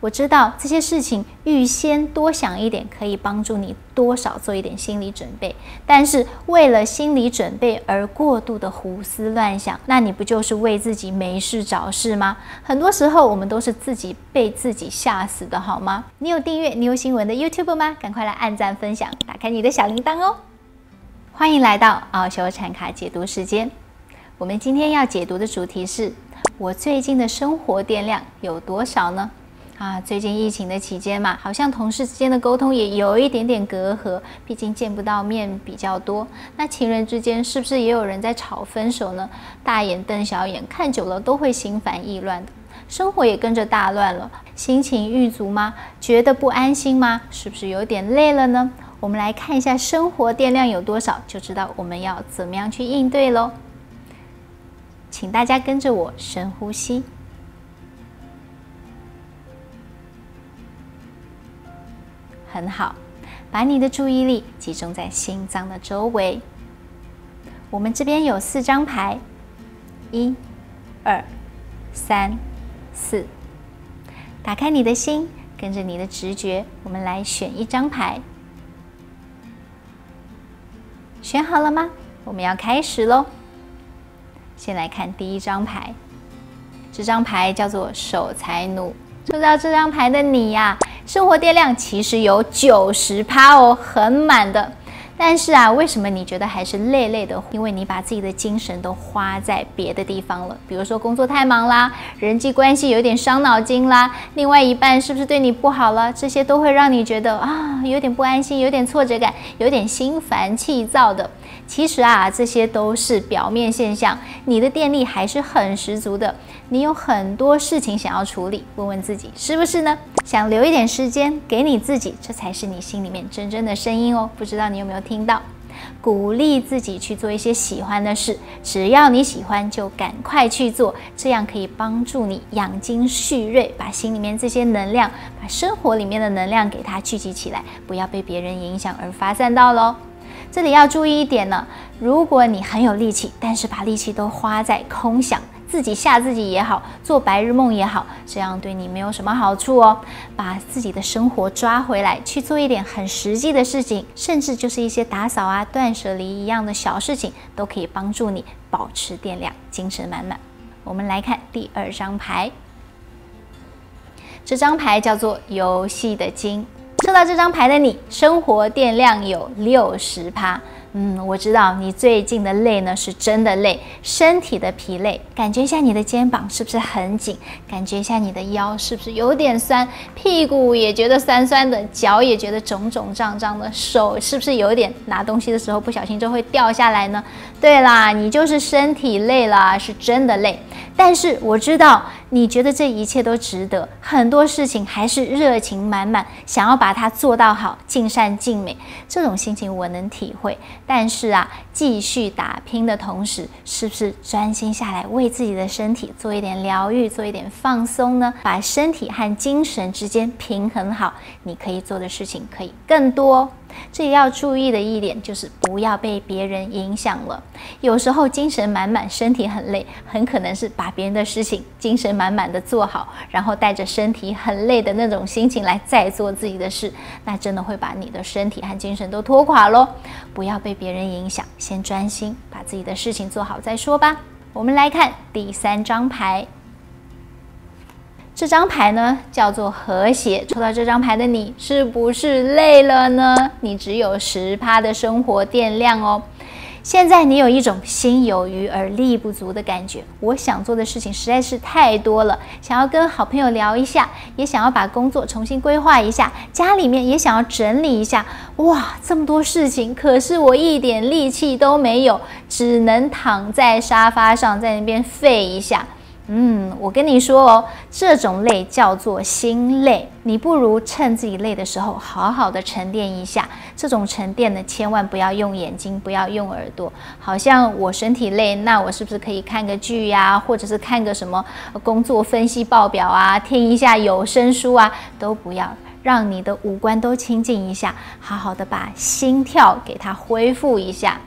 我知道这些事情预先多想一点，可以帮助你多少做一点心理准备。但是为了心理准备而过度的胡思乱想，那你不就是为自己没事找事吗？很多时候我们都是自己被自己吓死的，好吗？你有订阅你有新闻的 YouTube 吗？赶快来按赞分享，打开你的小铃铛哦！欢迎来到奥修禅卡解读时间。我们今天要解读的主题是：我最近的生活电量有多少呢？最近疫情的期间嘛，好像同事之间的沟通也有一点点隔阂，毕竟见不到面比较多。那情人之间是不是也有人在吵分手呢？大眼瞪小眼，看久了都会心烦意乱的。生活也跟着大乱了，心情郁卒吗？觉得不安心吗？是不是有点累了呢？我们来看一下生活电量有多少，就知道我们要怎么样去应对咯。请大家跟着我深呼吸，很好，把你的注意力集中在心脏的周围。我们这边有4张牌，1、2、3、4。打开你的心，跟着你的直觉，我们来选一张牌。选好了吗？我们要开始咯。先来看第1张牌，这张牌叫做守财奴。抽到这张牌的你呀，生活电量其实有90%哦，很满的。但是啊，为什么你觉得还是累累的？因为你把自己的精神都花在别的地方了，比如说工作太忙啦，人际关系有点伤脑筋啦，另外一半是不是对你不好了？这些都会让你觉得有点不安心，有点挫折感，有点心烦气躁的。其实啊，这些都是表面现象，你的电力还是很十足的，你有很多事情想要处理。问问自己是不是呢？想留一点时间给你自己，这才是你心里面真正的声音哦。不知道你有没有听到？鼓励自己去做一些喜欢的事，只要你喜欢就赶快去做，这样可以帮助你养精蓄锐，把心里面这些能量，把生活里面的能量给它聚集起来，不要被别人影响而发散到咯。这里要注意一点呢，如果你很有力气，但是把力气都花在空想，自己吓自己也好，做白日梦也好，这样对你没有什么好处哦。把自己的生活抓回来，去做一点很实际的事情，甚至就是一些打扫啊、断舍离一样的小事情，都可以帮助你保持电量，精神满满。我们来看第2张牌，这张牌叫做游戏的金。抽到这张牌的你，生活电量有60%。我知道你最近的累呢，是真的累，身体的疲累，感觉一下你的肩膀是不是很紧，感觉一下你的腰是不是有点酸，屁股也觉得酸酸的，脚也觉得肿肿胀胀的，手是不是有点拿东西的时候不小心就会掉下来呢？对啦，你就是身体累啦，是真的累。但是我知道你觉得这一切都值得，很多事情还是热情满满，想要把它做到好，尽善尽美，这种心情我能体会。但是啊，继续打拼的同时，是不是专心下来为自己的身体做一点疗愈，做一点放松呢？把身体和精神之间平衡好，你可以做的事情可以更多哦。这里要注意的一点就是不要被别人影响了。有时候精神满满，身体很累，很可能是把别人的事情精神满满的做好，然后带着身体很累的那种心情来再做自己的事，那真的会把你的身体和精神都拖垮咯。不要被别人影响，先专心把自己的事情做好再说吧。我们来看第3张牌，这张牌呢叫做和谐。抽到这张牌的你，是不是累了呢？你只有10%的生活电量哦。现在你有一种心有余而力不足的感觉，我想做的事情实在是太多了，想要跟好朋友聊一下，也想要把工作重新规划一下，家里面也想要整理一下。哇，这么多事情，可是我一点力气都没有，只能躺在沙发上在那边废一下。我跟你说哦，这种累叫做心累，你不如趁自己累的时候好好的沉淀一下。这种沉淀呢，千万不要用眼睛，不要用耳朵。好像我身体累，那我是不是可以看个剧呀，或者是看个什么工作分析报表啊，听一下有声书啊，都不要。让你的五官都清静一下，好好的把心跳给它恢复一下。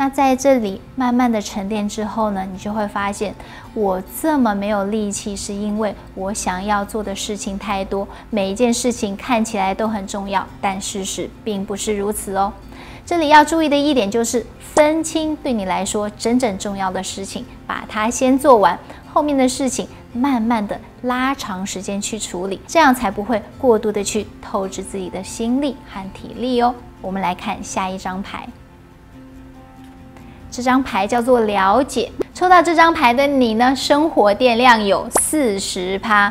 那在这里慢慢的沉淀之后呢，你就会发现，我这么没有力气，是因为我想要做的事情太多，每一件事情看起来都很重要，但事实并不是如此哦。这里要注意的一点就是，分清对你来说真正重要的事情，把它先做完，后面的事情慢慢的拉长时间去处理，这样才不会过度的去透支自己的心力和体力哦。我们来看下一张牌，这张牌叫做了解。抽到这张牌的你呢，生活电量有40%。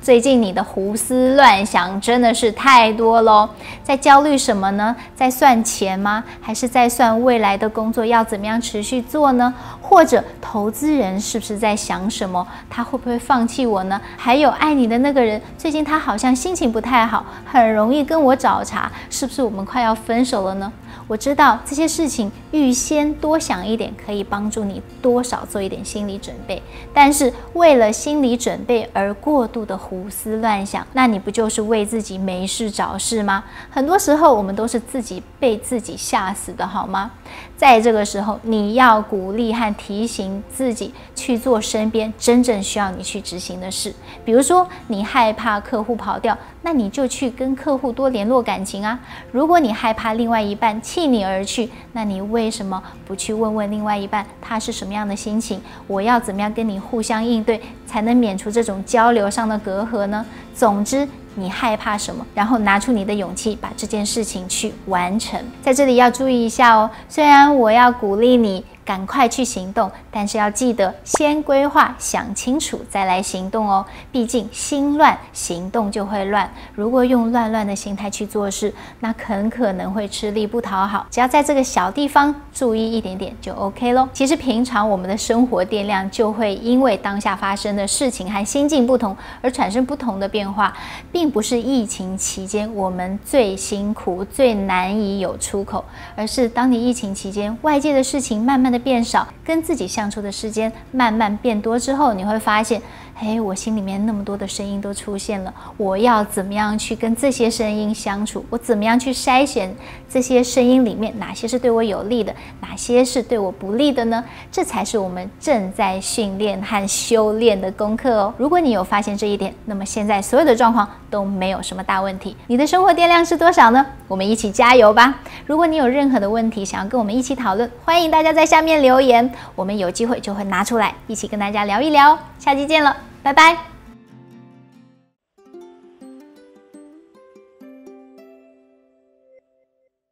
最近你的胡思乱想真的是太多咯，在焦虑什么呢？在算钱吗？还是在算未来的工作要怎么样持续做呢？或者投资人是不是在想什么？他会不会放弃我呢？还有爱你的那个人，最近他好像心情不太好，很容易跟我找茬，是不是我们快要分手了呢？我知道这些事情预先多想一点，可以帮助你多少做一点心理准备，但是为了心理准备而过度的胡思乱想，那你不就是为自己没事找事吗？很多时候我们都是自己被自己吓死的，好吗？在这个时候，你要鼓励和提醒自己去做身边真正需要你去执行的事。比如说，你害怕客户跑掉，那你就去跟客户多联络感情啊。如果你害怕另外一半弃你而去，那你为什么不去问问另外一半他是什么样的心情？我要怎么样跟你互相应对，才能免除这种交流上的隔阂呢？总之，你害怕什么，然后拿出你的勇气，把这件事情去完成。在这里要注意一下哦，虽然我要鼓励你赶快去行动，但是要记得先规划，想清楚再来行动哦。毕竟心乱，行动就会乱。如果用乱的心态去做事，那很可能会吃力不讨好。只要在这个小地方注意一点点就 OK 咯。其实平常我们的生活电量就会因为当下发生的事情和心境不同而产生不同的变化，并不是疫情期间我们最辛苦、最难以有出口，而是当你疫情期间外界的事情慢慢的变少，跟自己相处的时间慢慢变多之后，你会发现，嘿，我心里面那么多的声音都出现了，我要怎么样去跟这些声音相处？我怎么样去筛选这些声音里面哪些是对我有利的，哪些是对我不利的呢？这才是我们正在训练和修炼的功课哦。如果你有发现这一点，那么现在所有的状况都没有什么大问题。你的生活电量是多少呢？我们一起加油吧！如果你有任何的问题想要跟我们一起讨论，欢迎大家在下面留言，我们有机会就会拿出来一起跟大家聊一聊。下期见了，拜拜。